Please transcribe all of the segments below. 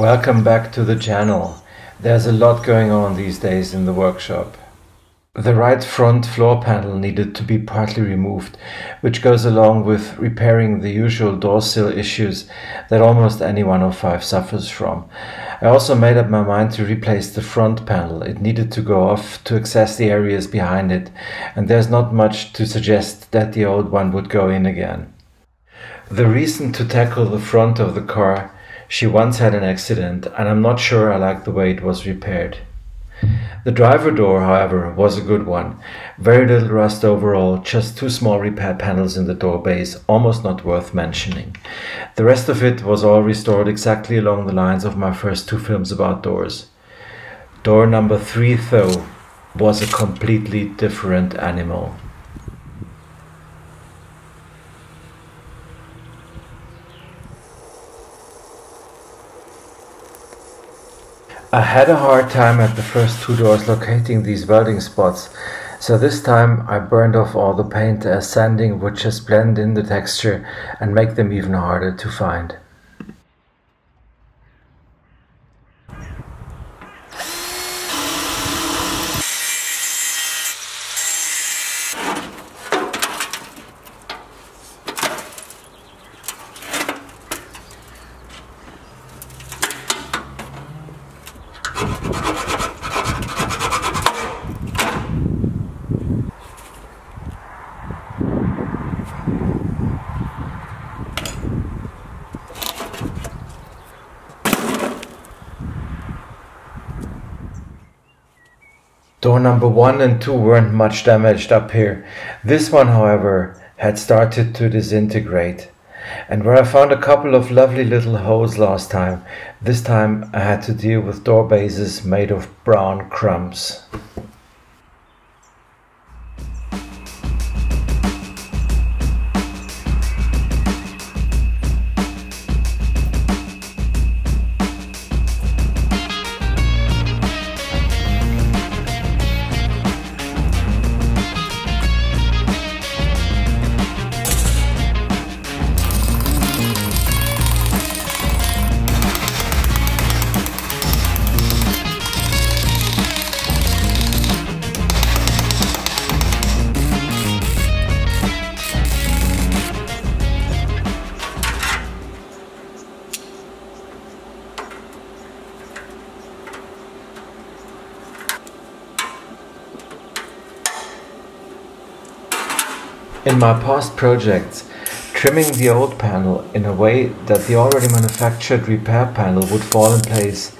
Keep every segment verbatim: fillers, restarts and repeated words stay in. Welcome back to the channel. There's a lot going on these days in the workshop. The right front floor panel needed to be partly removed, which goes along with repairing the usual door sill issues that almost any one oh five suffers from. I also made up my mind to replace the front panel. It needed to go off to access the areas behind it, and there's not much to suggest that the old one would go in again. The reason to tackle the front of the car: she once had an accident, and I'm not sure I like the way it was repaired. The driver door, however, was a good one. Very little rust overall, just two small repair panels in the door base, almost not worth mentioning. The rest of it was all restored exactly along the lines of my first two films about doors. Door number three, though, was a completely different animal. I had a hard time at the first two doors locating these welding spots, so this time I burned off all the paint as sanding would just blend in the texture and make them even harder to find. Door number one and two weren't much damaged up here. This one, however, had started to disintegrate. And where I found a couple of lovely little holes last time, this time I had to deal with door bases made of brown crumbs. In my past projects, trimming the old panel in a way that the already manufactured repair panel would fall in place,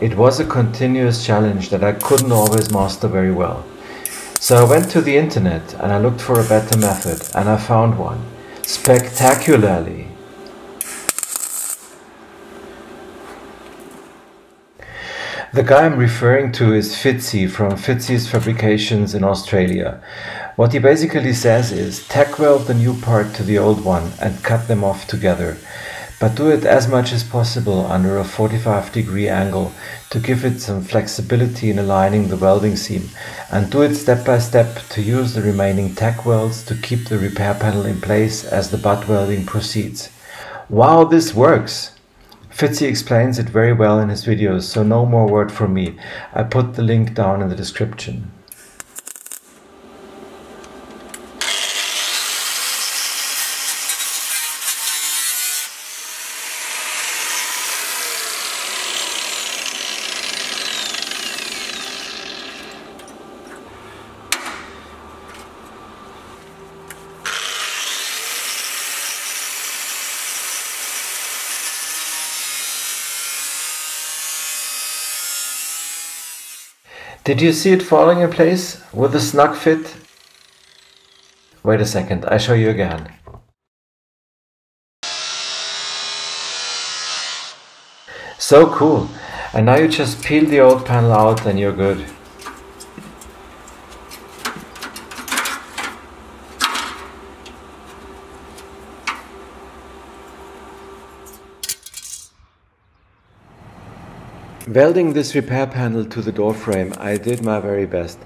it was a continuous challenge that I couldn't always master very well. So I went to the internet and I looked for a better method, and I found one. Spectacularly! The guy I'm referring to is Fitzy from Fitzy's Fabrications in Australia. What he basically says is, tack weld the new part to the old one and cut them off together, but do it as much as possible under a forty-five degree angle to give it some flexibility in aligning the welding seam, and do it step by step to use the remaining tack welds to keep the repair panel in place as the butt welding proceeds. Wow, this works! Fitzy explains it very well in his videos, so no more word from me. I put the link down in the description. Did you see it falling in place with a snug fit? Wait a second, I show you again. So cool! And now you just peel the old panel out and you're good. Welding this repair panel to the door frame, I did my very best,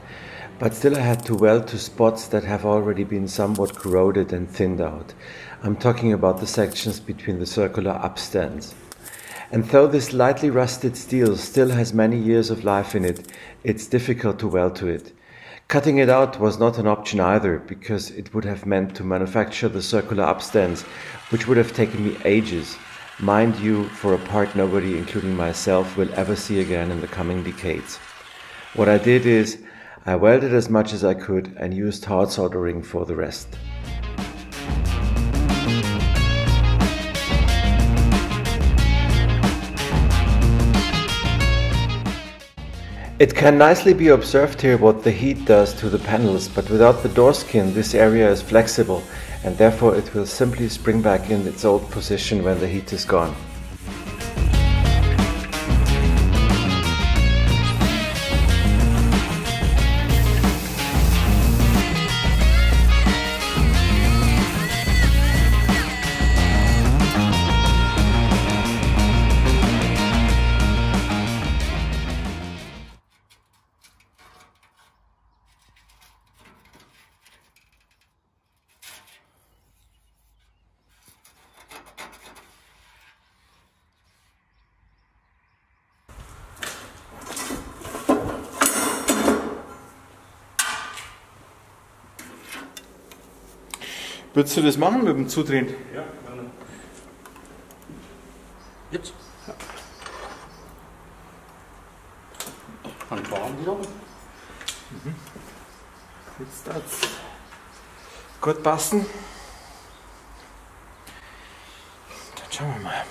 but still I had to weld to spots that have already been somewhat corroded and thinned out. I'm talking about the sections between the circular upstands. And though this lightly rusted steel still has many years of life in it, it's difficult to weld to it. Cutting it out was not an option either, because it would have meant to manufacture the circular upstands, which would have taken me ages, mind you, for a part nobody, including myself, will ever see again in the coming decades. What I did is, I welded as much as I could and used hard soldering for the rest. It can nicely be observed here what the heat does to the panels, but without the door skin this area is flexible and therefore it will simply spring back in its old position when the heat is gone. Würdest du das machen mit dem Zudrehen? Ja, gerne. Jetzt? Ja. Dann warm die noch. Mhm. Jetzt hat's gut passen. Dann schauen wir mal.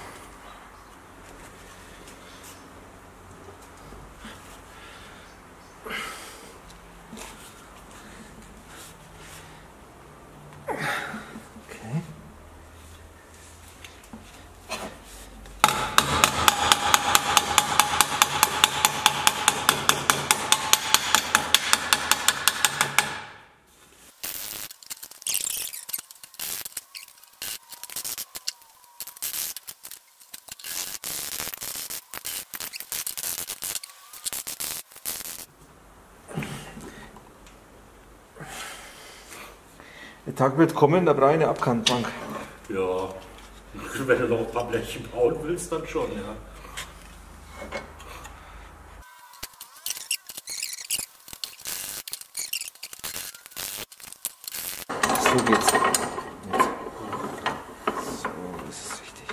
Der Tag wird kommen, da brauche ich eine Abkantbank. Ja, wenn du noch ein paar Bleche bauen willst, dann schon, ja. So geht's. Jetzt. So, das ist richtig.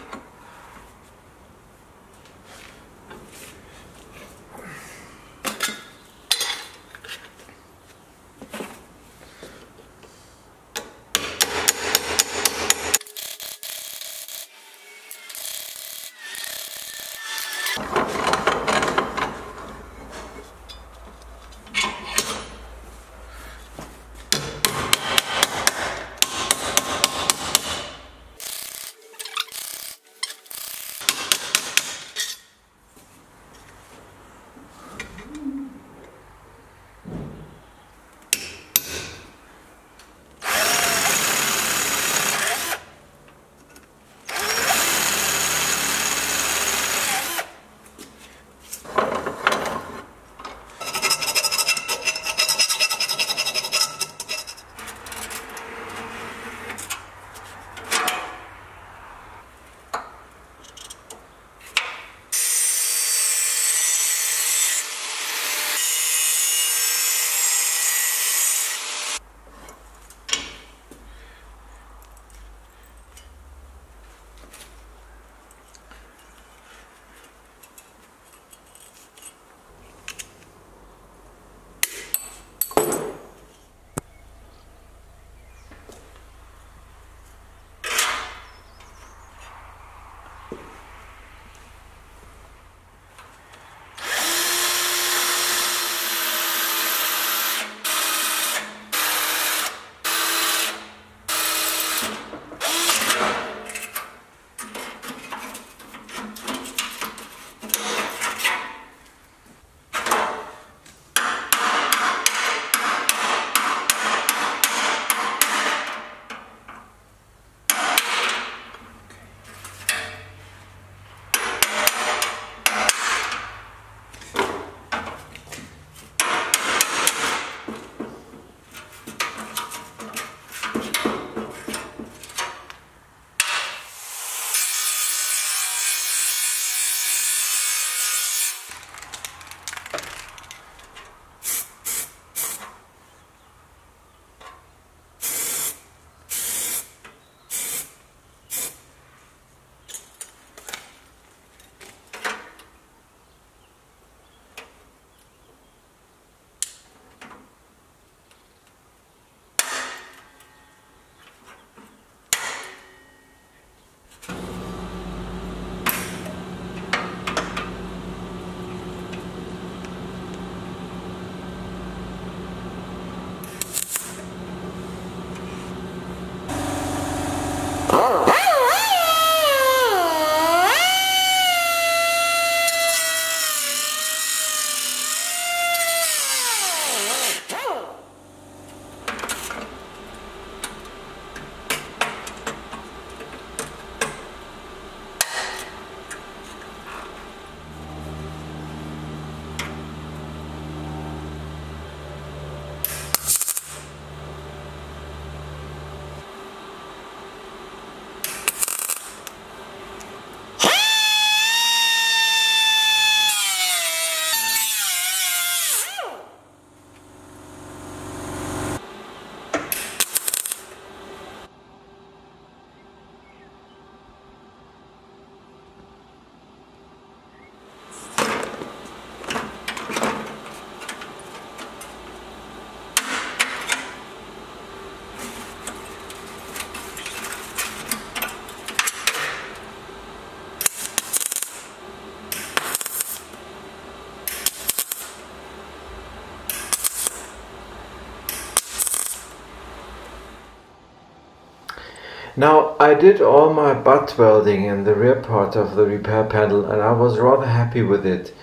Now, I did all my butt welding in the rear part of the repair panel and I was rather happy with it.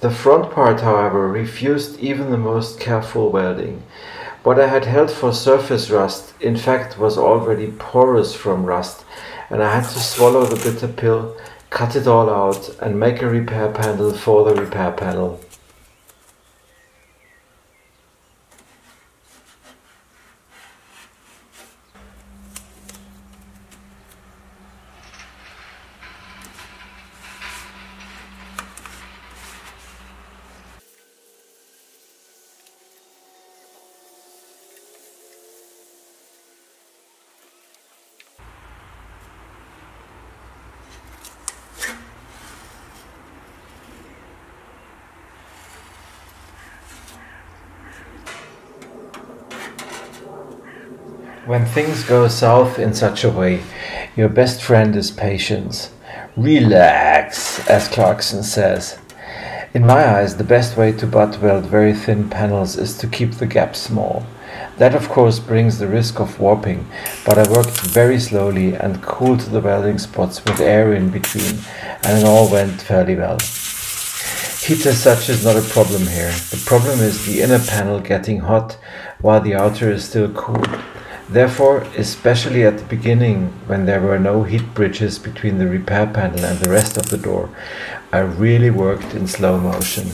The front part, however, refused even the most careful welding. What I had held for surface rust, in fact, was already porous from rust, and I had to swallow the bitter pill, cut it all out, and make a repair panel for the repair panel. When things go south in such a way, your best friend is patience. Relax, as Clarkson says. In my eyes, the best way to butt weld very thin panels is to keep the gap small. That of course brings the risk of warping, but I worked very slowly and cooled the welding spots with air in between, and it all went fairly well. Heat as such is not a problem here. The problem is the inner panel getting hot while the outer is still cool. Therefore, especially at the beginning, when there were no heat bridges between the repair panel and the rest of the door, I really worked in slow motion.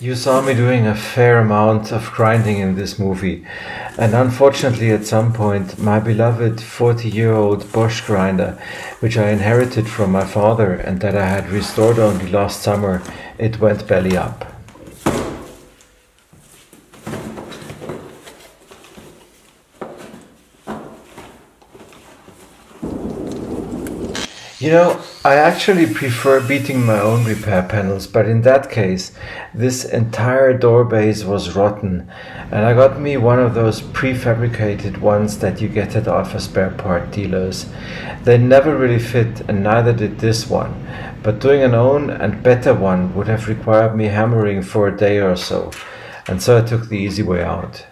You saw me doing a fair amount of grinding in this movie, and unfortunately at some point my beloved forty year old Bosch grinder, which I inherited from my father and that I had restored only last summer, it went belly up. You know, I actually prefer beating my own repair panels, but in that case, this entire door base was rotten, and I got me one of those prefabricated ones that you get at Alfa spare part dealers. They never really fit, and neither did this one, but doing an own and better one would have required me hammering for a day or so, and so I took the easy way out.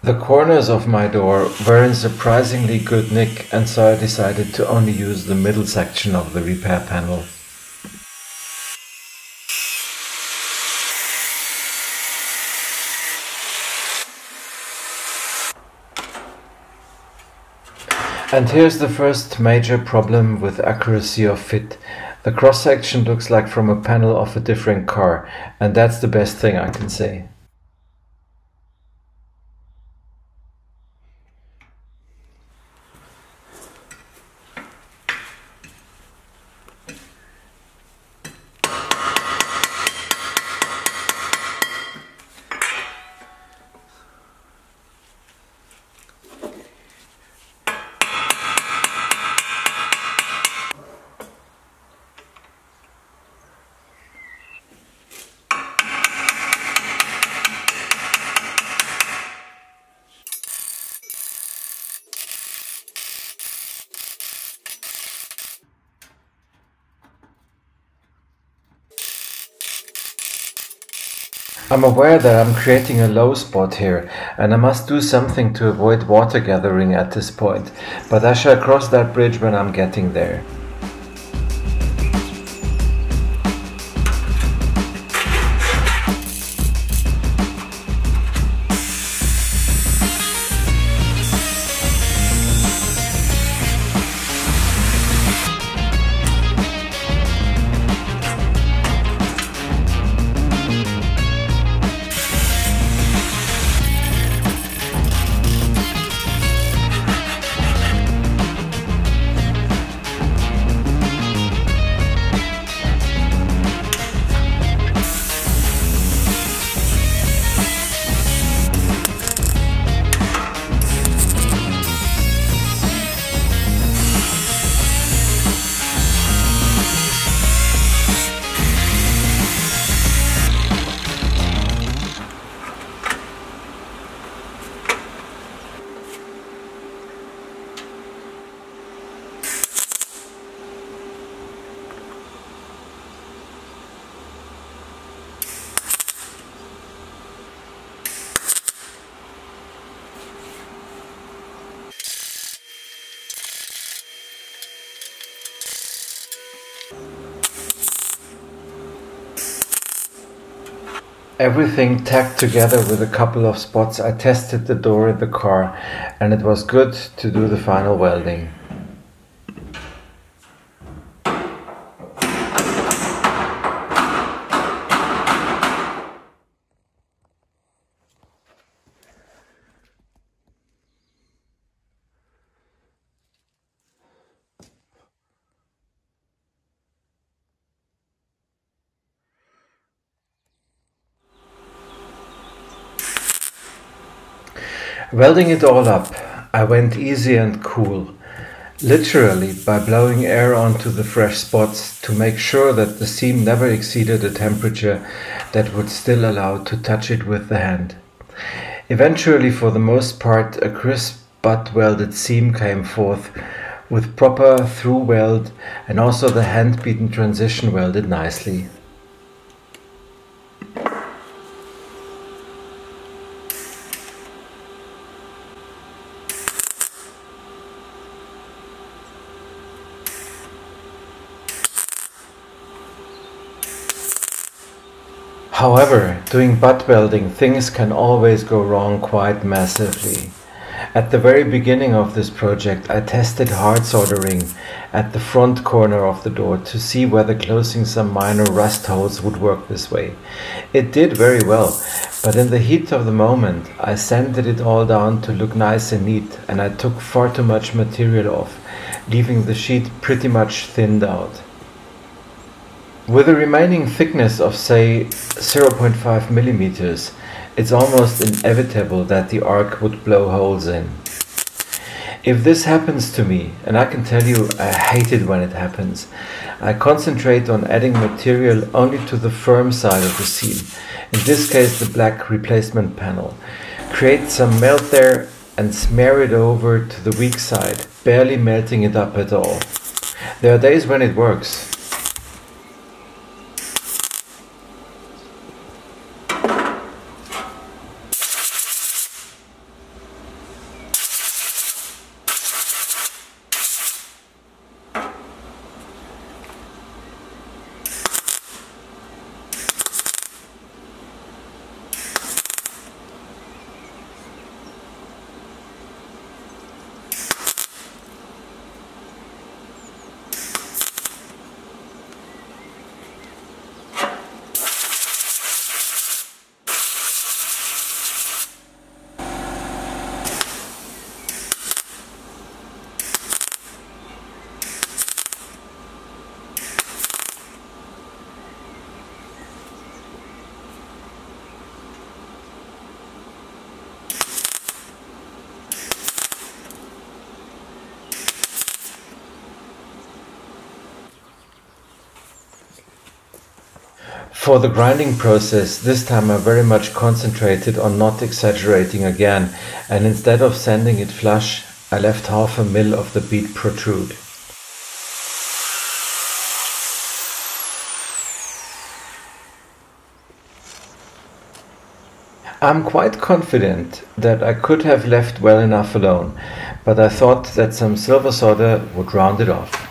The corners of my door were in surprisingly good nick, and so I decided to only use the middle section of the repair panel. And here's the first major problem with accuracy of fit. The cross section looks like from a panel of a different car, and that's the best thing I can say. I'm aware that I'm creating a low spot here, and I must do something to avoid water gathering at this point, but I shall cross that bridge when I'm getting there. everything tacked together with a couple of spots. I tested the door in the car and it was good to do the final welding. Welding it all up, I went easy and cool, literally by blowing air onto the fresh spots to make sure that the seam never exceeded a temperature that would still allow to touch it with the hand. Eventually, for the most part, a crisp but welded seam came forth with proper through weld, and also the hand beaten transition welded nicely. However, doing butt welding, things can always go wrong quite massively. At the very beginning of this project, I tested hard soldering at the front corner of the door to see whether closing some minor rust holes would work this way. It did very well, but in the heat of the moment, I sanded it all down to look nice and neat, and I took far too much material off, leaving the sheet pretty much thinned out. With a remaining thickness of, say, zero point five millimeters, it's almost inevitable that the arc would blow holes in. If this happens to me, and I can tell you I hate it when it happens, I concentrate on adding material only to the firm side of the seam, in this case the black replacement panel. Create some melt there and smear it over to the weak side, barely melting it up at all. There are days when it works. For the grinding process, this time I very much concentrated on not exaggerating again, and instead of sanding it flush, I left half a mil of the bead protrude. I'm quite confident that I could have left well enough alone, but I thought that some silver solder would round it off.